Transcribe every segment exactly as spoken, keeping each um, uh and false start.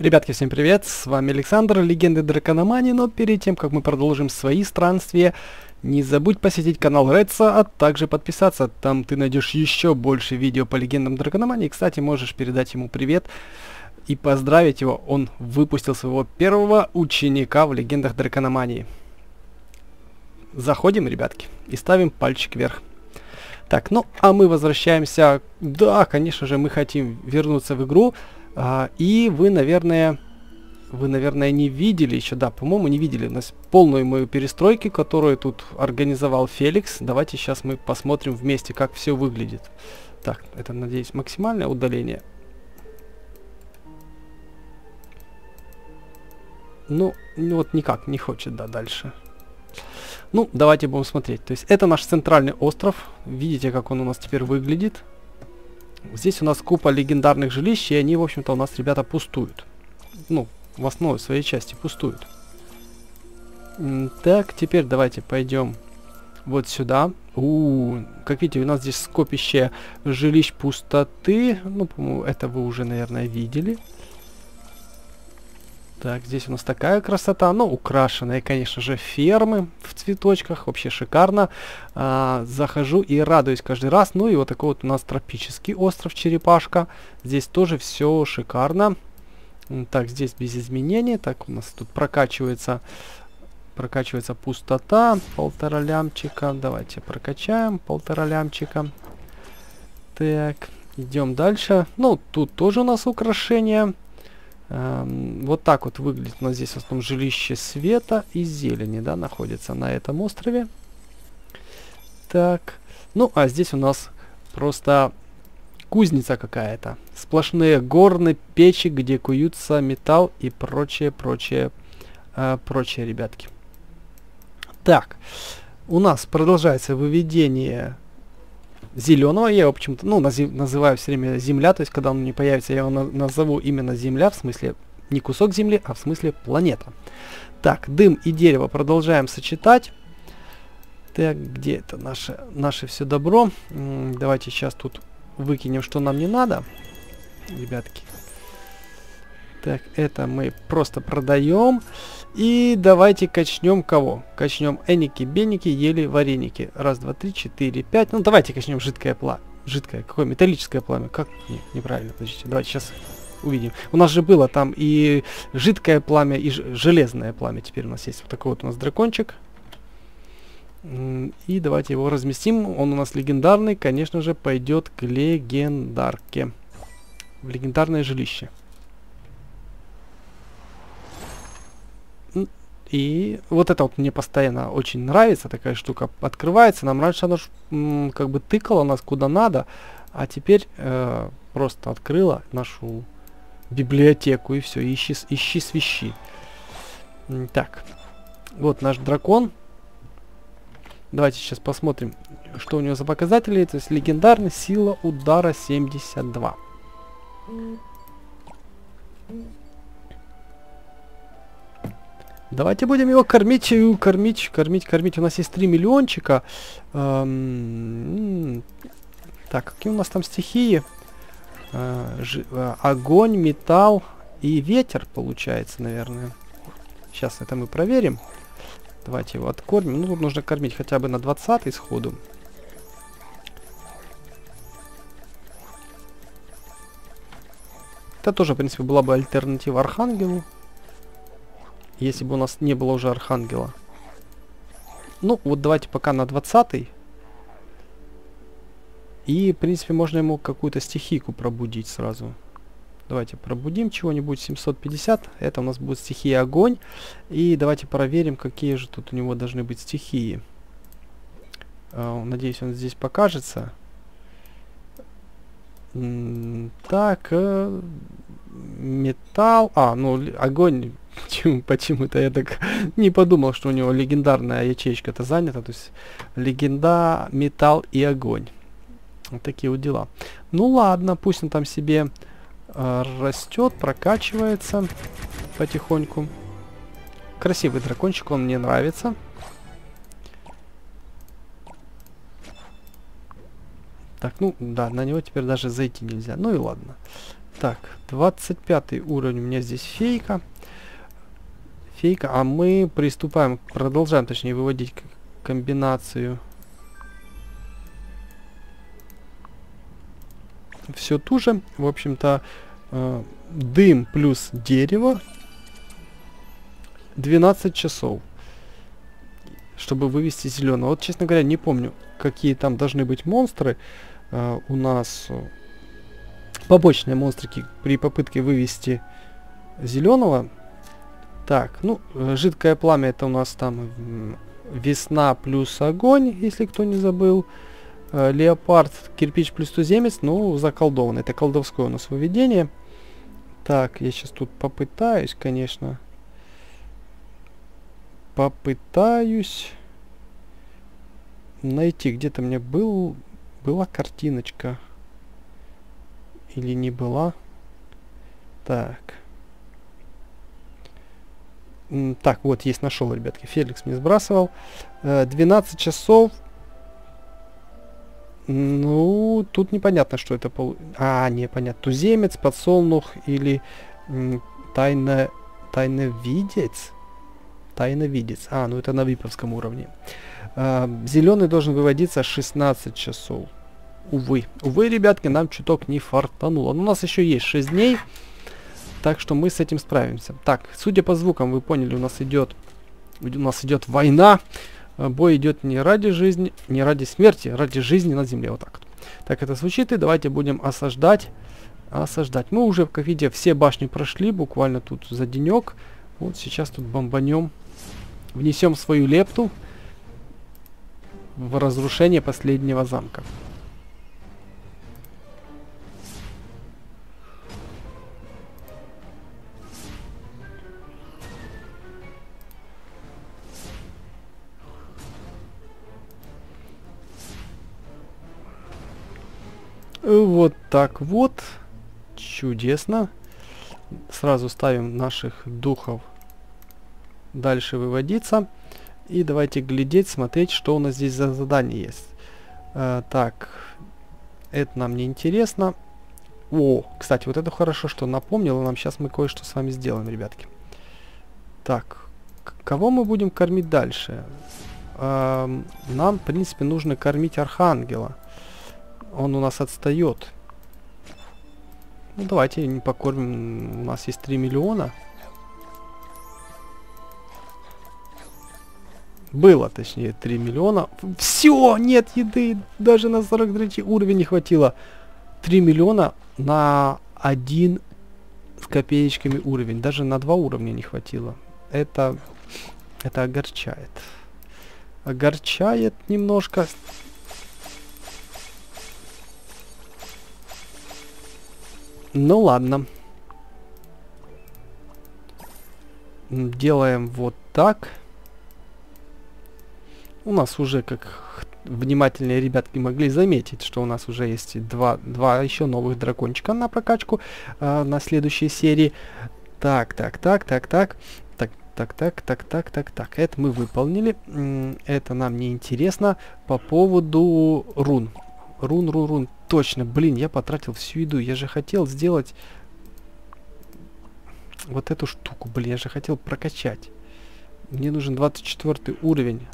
Ребятки, всем привет, с вами Александр, Легенды Дракономании, но перед тем, как мы продолжим свои странствия, не забудь посетить канал Reds, а также подписаться, там ты найдешь еще больше видео по Легендам Дракономании. Кстати, можешь передать ему привет и поздравить его, он выпустил своего первого ученика в Легендах Дракономании. Заходим, ребятки, и ставим пальчик вверх. Так, ну а мы возвращаемся, да, конечно же, мы хотим вернуться в игру. Uh, и вы, наверное, вы, наверное, не видели еще, да, по-моему, не видели у нас полную мою перестройку, которую тут организовал Феликс. Давайте сейчас мы посмотрим вместе, как все выглядит. Так, это, надеюсь, максимальное удаление. Ну, вот никак не хочет, да, дальше. Ну, давайте будем смотреть. То есть это наш центральный остров. Видите, как он у нас теперь выглядит. Здесь у нас купа легендарных жилищ, и они, в общем-то, у нас, ребята, пустуют. Ну, в основе своей части пустуют. Так, теперь давайте пойдем вот сюда. У, как видите, у нас здесь скопище жилищ пустоты. Ну, по-моему, это вы уже, наверное, видели. Так, здесь у нас такая красота. Ну, украшенные, конечно же, фермы в цветочках. Вообще шикарно. А, захожу и радуюсь каждый раз. Ну и вот такой вот у нас тропический остров Черепашка. Здесь тоже все шикарно. Так, здесь без изменений. Так, у нас тут прокачивается, прокачивается пустота. Полтора лямчика. Давайте прокачаем полтора лямчика. Так, идем дальше. Ну, тут тоже у нас украшения. Вот так вот выглядит у нас здесь в основном жилище света и зелени, да, находится на этом острове. Так, ну а здесь у нас просто кузница какая-то. Сплошные горные печи, где куются металл и прочее, прочее, э, прочее, ребятки. Так, у нас продолжается выведение зеленого. Я, в общем-то, ну, называю все время земля, то есть, когда он не появится, я его на назову именно земля, в смысле не кусок земли, а в смысле планета. Так, дым и дерево продолжаем сочетать. Так, где это наше, наше все добро? М-м, давайте сейчас тут выкинем, что нам не надо, ребятки. Так, это мы просто продаем. И давайте качнем кого? Качнем эники, беники, ели, вареники. Раз, два, три, четыре, пять. Ну, давайте качнем жидкое пламя. Жидкое, какое? Металлическое пламя. Как? Нет, неправильно, подождите. Давайте сейчас увидим. У нас же было там и жидкое пламя, и железное пламя. Теперь у нас есть вот такой вот у нас дракончик. И давайте его разместим. Он у нас легендарный, конечно же, пойдет к легендарке. В легендарное жилище. И вот это вот мне постоянно очень нравится, такая штука открывается. Нам раньше она ж, м, как бы тыкала нас куда надо, а теперь э, просто открыла нашу библиотеку и все, ищи, ищи свищи. Так, вот наш дракон. Давайте сейчас посмотрим, что у него за показатели. То есть легендарный, сила удара семьдесят два. Давайте будем его кормить, кормить, кормить, кормить. У нас есть три миллиончика. Эм, так, какие у нас там стихии? Э, ж, э, огонь, металл и ветер, получается, наверное. Сейчас это мы проверим. Давайте его откормим. Ну, тут нужно кормить хотя бы на двадцатый сходу. Это тоже, в принципе, была бы альтернатива Архангелу. Если бы у нас не было уже Архангела. Ну, вот давайте пока на двадцатый. И, в принципе, можно ему какую-то стихийку пробудить сразу. Давайте пробудим чего-нибудь. семьсот пятьдесят. Это у нас будет стихия огонь. И давайте проверим, какие же тут у него должны быть стихии. Надеюсь, он здесь покажется. Так, металл. А, ну, огонь... Почему-то я так не подумал, что у него легендарная ячейка-то занята. То есть легенда, металл и огонь. Вот такие вот дела. Ну ладно, пусть он там себе э, растет, прокачивается потихоньку. Красивый дракончик, он мне нравится. Так, ну да, на него теперь даже зайти нельзя. Ну и ладно. Так, двадцать пятый уровень, у меня здесь фейка. Фейка, а мы приступаем, продолжаем, точнее, выводить комбинацию. Все ту же, в общем-то, э, дым плюс дерево. двенадцать часов, чтобы вывести зеленого. Вот, честно говоря, не помню, какие там должны быть монстры. Э, у нас побочные монстрики при попытке вывести зеленого. Так, ну, жидкое пламя, это у нас там весна плюс огонь, если кто не забыл. Леопард, кирпич плюс туземец, ну, заколдованный. Это колдовское у нас выведение. Так, я сейчас тут попытаюсь, конечно. Попытаюсь найти, где-то мне был, была картиночка. Или не была. Так. Так, вот, есть, нашел, ребятки. Феликс не сбрасывал. двенадцать часов. Ну, тут непонятно, что это пол... А, непонятно. Туземец, подсолнух или тайно... тайновидец? Тайновидец. А, ну это на виповском уровне. А, зеленый должен выводиться шестнадцать часов. Увы. Увы, ребятки, нам чуток не фартануло. Но у нас еще есть шесть дней, так что мы с этим справимся. Так, судя по звукам, вы поняли, у нас идет... У нас идет война. Бой идет не ради жизни, не ради смерти, ради жизни на земле. Вот так. Так это звучит, и давайте будем осаждать. Осаждать. Мы уже, как видите, все башни прошли, буквально тут за денек. Вот сейчас тут бомбанем. Внесем свою лепту в разрушение последнего замка. Вот так вот. Чудесно. Сразу ставим наших духов дальше выводиться. И давайте глядеть, смотреть, что у нас здесь за задание есть. Э, так. Это нам не интересно. О, кстати, вот это хорошо, что напомнило нам. Сейчас мы кое-что с вами сделаем, ребятки. Так. Кого мы будем кормить дальше? Э, нам, в принципе, нужно кормить Архангела. Он у нас отстает. Ну, давайте не покормим. У нас есть три миллиона. Было, точнее, три миллиона. Все, нет еды. Даже на сорок третий уровень не хватило. три миллиона на один с копеечками уровень. Даже на два уровня не хватило. Это, это огорчает. Огорчает немножко. Ну ладно. Делаем вот так. У нас уже, как внимательные ребятки могли заметить, что у нас уже есть два, два еще новых дракончика на прокачку э, на следующей серии. Так, так, так, так, так. Так, так, так, так, так, так, так. Это мы выполнили. Это нам не интересно. По поводу рун. Рун, рун, рун. Точно, блин, я потратил всю еду. Я же хотел сделать вот эту штуку, блин, я же хотел прокачать. Мне нужен двадцать четвёртый уровень.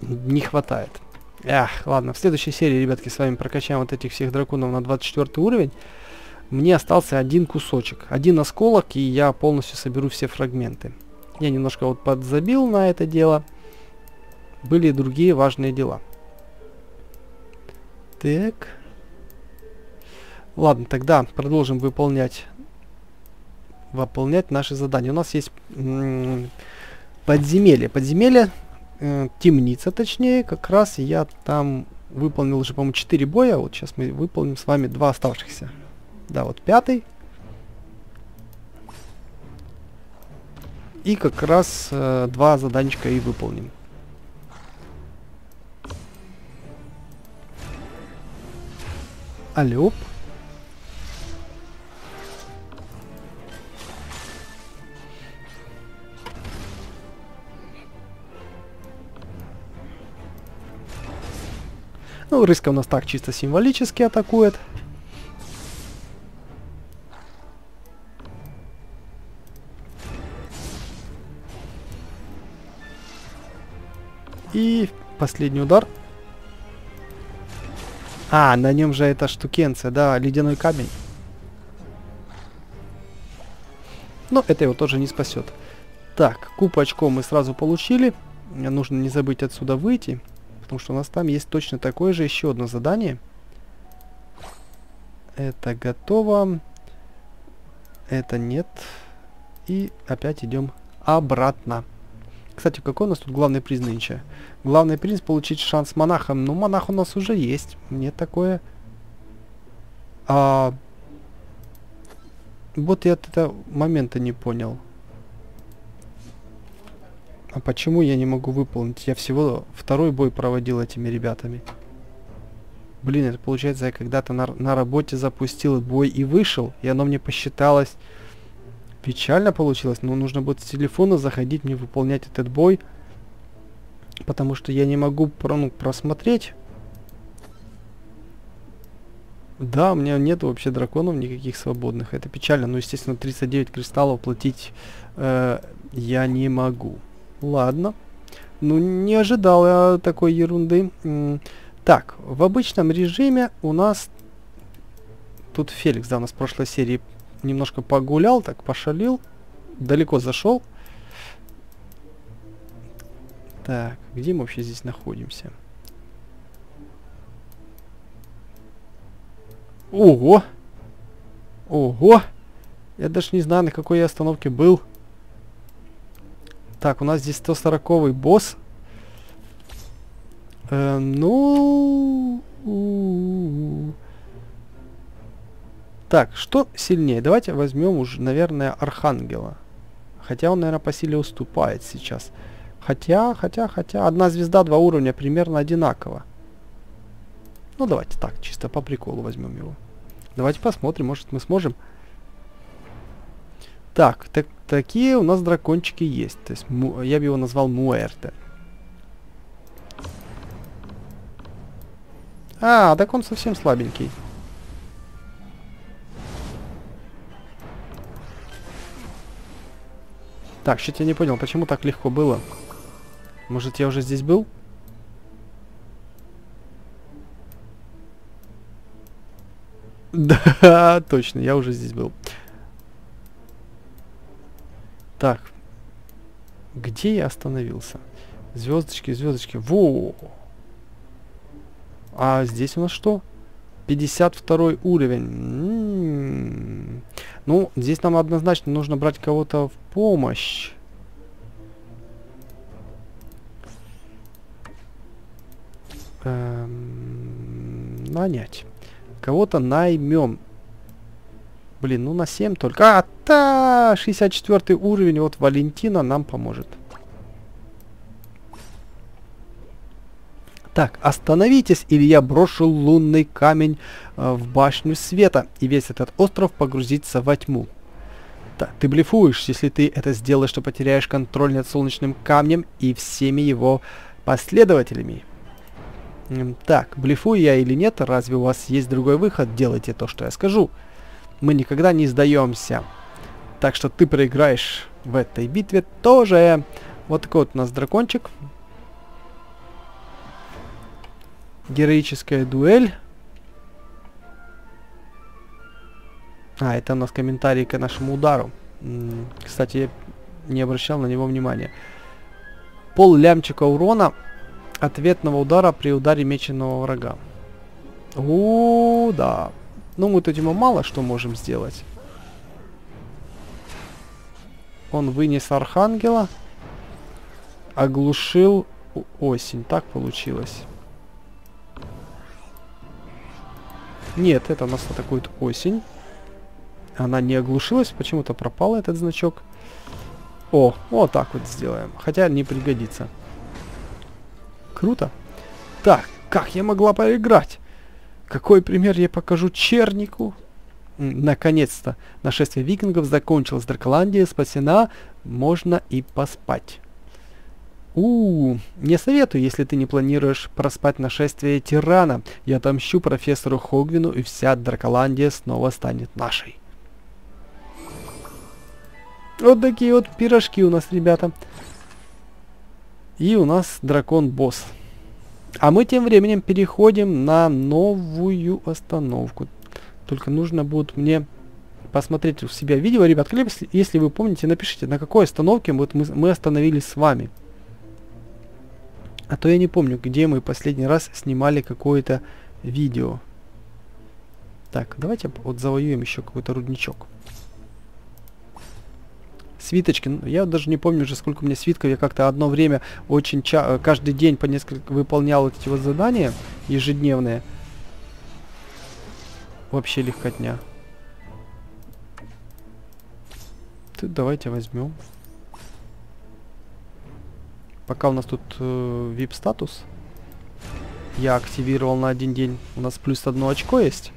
Не хватает. Эх, ладно, в следующей серии, ребятки, с вами прокачаем вот этих всех драконов на двадцать четвёртый уровень. Мне остался один кусочек, один осколок, и я полностью соберу все фрагменты. Я немножко вот подзабил на это дело. Были другие важные дела. Так. Ладно, тогда продолжим выполнять, выполнять наши задания. У нас есть подземелье. Подземелье, э, темница точнее. Как раз я там выполнил уже, по-моему, четыре боя. Вот сейчас мы выполним с вами два оставшихся. Да, вот пятый. И как раз э, два заданчика и выполним. Алёп. Ну, рыска у нас так чисто символически атакует. И последний удар. А, на нем же эта штукенция, да, ледяной камень. Но это его тоже не спасет. Так, куб очков мы сразу получили. Нужно не забыть отсюда выйти, потому что у нас там есть точно такое же еще одно задание. Это готово. Это нет. И опять идем обратно. Кстати, какой у нас тут главный приз нынче? Главный приз — получить шанс монахом. Ну, монах у нас уже есть. Мне такое... А... Вот я от этого момента не понял. А почему я не могу выполнить? Я всего второй бой проводил этими ребятами. Блин, это получается, я когда-то на, на работе запустил бой и вышел, и оно мне посчиталось... Печально получилось, но нужно будет с телефона заходить, мне выполнять этот бой. Потому что я не могу про, ну, просмотреть. Да, у меня нет вообще драконов никаких свободных. Это печально, но, естественно, тридцать девять кристаллов платить э, я не могу. Ладно. Ну, не ожидал я такой ерунды. Так, в обычном режиме у нас... Тут Феликс, да, у нас в прошлой серии... Немножко погулял, так пошалил. Далеко зашел. Так, где мы вообще здесь находимся? Ого! Ого! Я даже не знаю, на какой я остановке был. Так, у нас здесь сто сороковой босс. Э, ну... Так, что сильнее? Давайте возьмем уже, наверное, Архангела. Хотя он, наверное, по силе уступает сейчас. Хотя, хотя, хотя... Одна звезда, два уровня, примерно одинаково. Ну, давайте так, чисто по приколу возьмем его. Давайте посмотрим, может, мы сможем. Так, так такие у нас дракончики есть. То есть, я бы его назвал Муэрте. А, так он совсем слабенький. Так, что-то я не понял, почему так легко было? Может, я уже здесь был? Да, точно, я уже здесь был. Так. Где я остановился? Звездочки, звездочки. Во! А здесь у нас что? пятьдесят второй уровень. М-м-м. Ну, здесь нам однозначно нужно брать кого-то в помощь. Эм, нанять. Кого-то наймем. Блин, ну на семь только. А, та! шестьдесят четвёртый уровень. Вот Валентина нам поможет. Так, остановитесь, или я брошу лунный камень э, в башню света, и весь этот остров погрузится во тьму. Так, ты блефуешь, если ты это сделаешь, то потеряешь контроль над солнечным камнем и всеми его последователями. Так, блефую я или нет, разве у вас есть другой выход? Делайте то, что я скажу. Мы никогда не сдаемся. Так что ты проиграешь в этой битве тоже. Вот такой вот у нас дракончик. Героическая дуэль. А, это у нас комментарий к нашему удару. М-м, кстати, я не обращал на него внимания. Пол лямчика урона ответного удара при ударе меченого врага. О, да. Ну, мы тут ему мало что можем сделать. Он вынес Архангела. Оглушил осень. Так получилось. Нет, это у нас атакует осень. Она не оглушилась, почему-то пропал этот значок. О, вот так вот сделаем. Хотя не пригодится. Круто. Так, как я могла проиграть? Какой пример я покажу Чернику? Наконец-то. Нашествие викингов закончилось. Драколандия спасена. Можно и поспать. У-у-у, не советую, если ты не планируешь проспать нашествие тирана. Я отомщу профессору Хогвину, и вся Драколандия снова станет нашей. Вот такие вот пирожки у нас, ребята. И у нас дракон-босс. А мы тем временем переходим на новую остановку. Только нужно будет мне посмотреть у себя видео, ребят. Если, если вы помните, напишите, на какой остановке вот мы, мы остановились с вами. А то я не помню, где мы последний раз снимали какое-то видео. Так, давайте вот завоюем еще какой-то рудничок. Свиточки. Я даже не помню уже, сколько у меня свитков. Я как-то одно время очень ча каждый день по несколько выполнял эти вот задания ежедневные. Вообще легкотня. Тут давайте возьмем. Пока у нас тут э, ви ай пи-статус. Я активировал на один день. У нас плюс одно очко есть.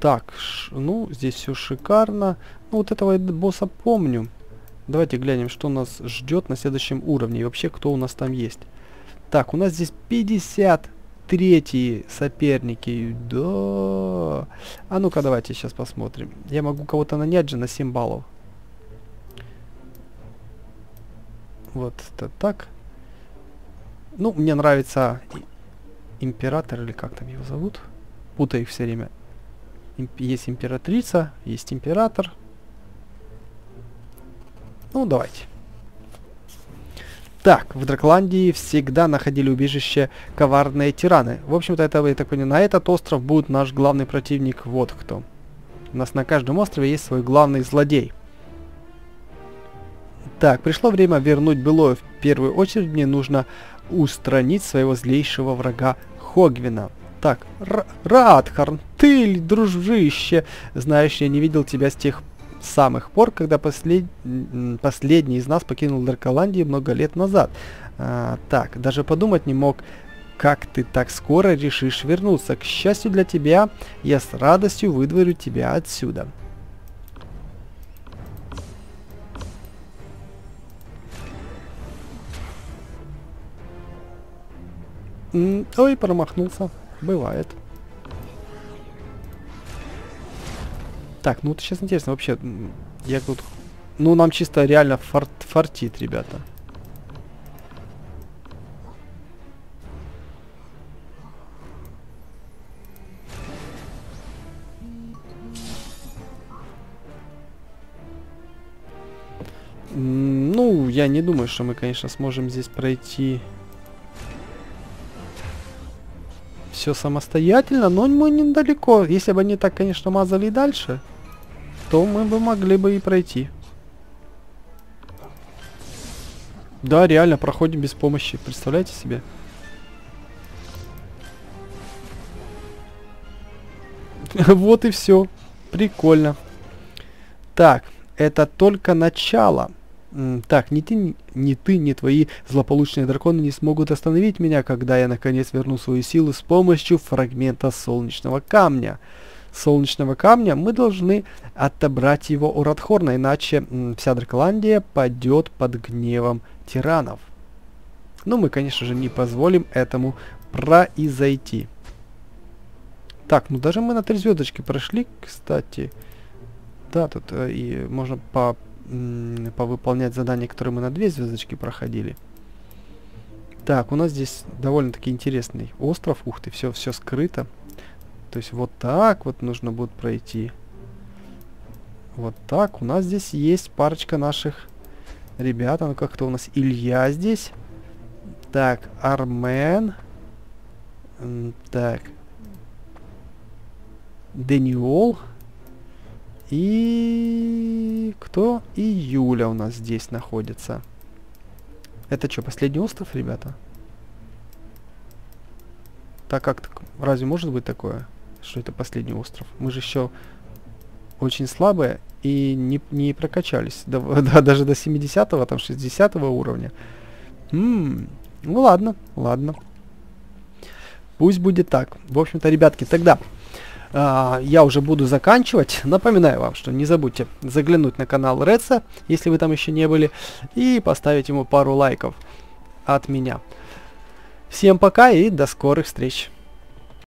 Так, ну, здесь все шикарно. Ну, вот этого босса помню. Давайте глянем, что нас ждет на следующем уровне. И вообще, кто у нас там есть. Так, у нас здесь пятьдесят три соперники. Да. А ну-ка, давайте сейчас посмотрим. Я могу кого-то нанять же на семь баллов. Вот это так. Ну, мне нравится Император, или как там его зовут. Путаю их все время. Есть Императрица, есть Император. Ну, давайте. Так, в Драколандии всегда находили убежище коварные тираны. В общем-то, это, я так понимаю, на этот остров будет наш главный противник. Вот кто. У нас на каждом острове есть свой главный злодей. Так, пришло время вернуть былое. В первую очередь мне нужно устранить своего злейшего врага Хогвина. Так, Радхорн, ты, дружище, знаешь, я не видел тебя с тех самых пор, когда послед... последний из нас покинул Драколандию много лет назад. А, так, даже подумать не мог, как ты так скоро решишь вернуться. К счастью для тебя, я с радостью выдворю тебя отсюда. М- ой, промахнулся. Бывает. Так, ну вот сейчас интересно, вообще, я тут... Ну, нам чисто реально форт, фартит, ребята. Ну, я не думаю, что мы, конечно, сможем здесь пройти... все самостоятельно, но мы недалеко. Если бы они так, конечно, мазали дальше, то мы бы могли бы и пройти. Да, реально, проходим без помощи. Представляете себе? Вот и все. Прикольно. Так, это только начало. Так, ни ты, ни ты, ни твои злополучные драконы не смогут остановить меня, когда я наконец верну свою силу с помощью фрагмента Солнечного Камня. Солнечного Камня мы должны отобрать его у Радхорна, иначе вся Драколандия падет под гневом тиранов. Но мы, конечно же, не позволим этому произойти. Так, ну даже мы на три звездочки прошли, кстати. Да, тут э, и можно по... повыполнять задания, которые мы на две звездочки проходили. Так, у нас здесь довольно-таки интересный остров. Ух ты, все, все скрыто. То есть вот так вот нужно будет пройти. Вот так. У нас здесь есть парочка наших ребят. Ну как кто у нас? Илья здесь. Так, Армен. Так. Дэниол. И кто? И Юля у нас здесь находится. Это что, последний остров, ребята? Так как, так, разве может быть такое, что это последний остров? Мы же еще очень слабые и не, не прокачались. До, да, даже до семидесятого, там шестидесятого уровня. М-м, Ну ладно, ладно. Пусть будет так. В общем-то, ребятки, тогда э, я уже буду заканчивать. Напоминаю вам, что не забудьте заглянуть на канал Редса, если вы там еще не были, и поставить ему пару лайков от меня. Всем пока и до скорых встреч.